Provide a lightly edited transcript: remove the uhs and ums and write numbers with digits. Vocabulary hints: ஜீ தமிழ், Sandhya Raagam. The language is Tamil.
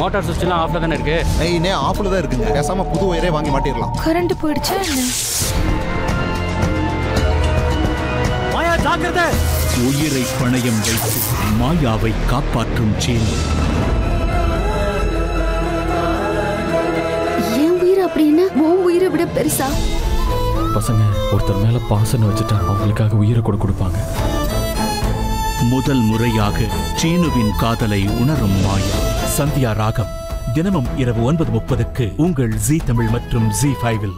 மோட்டார் சுவிட்ச்லாம் ஆஃப்ல தானே இருக்கு. இன்னே ஆஃப்ல தான் இருக்குங்க. பேசாம புது ஒயரே வாங்கி மாட்டிடலாம். கரண்ட் போயிடுச்சா என்ன? மாயா ஜாக்கிரதை. உயிரை பணயம் வைத்து மாயாவை காப்பாற்றும் ஜீனி. ஏன் உயிர் அப்படின்னா உயிரை விட பெருசா? பசங்க ஒருத்தர் மேல பாசனை வச்சுட்டா அவங்களுக்காக உயிரை கொடுப்பாங்க. முதல் முறையாக சீனுவின் காதலை உணரும் மாயா. சந்தியா ராகம் தினமும் இரவு 9:30க்கு உங்கள் ஜீ தமிழ் மற்றும் ஜீ5ல்.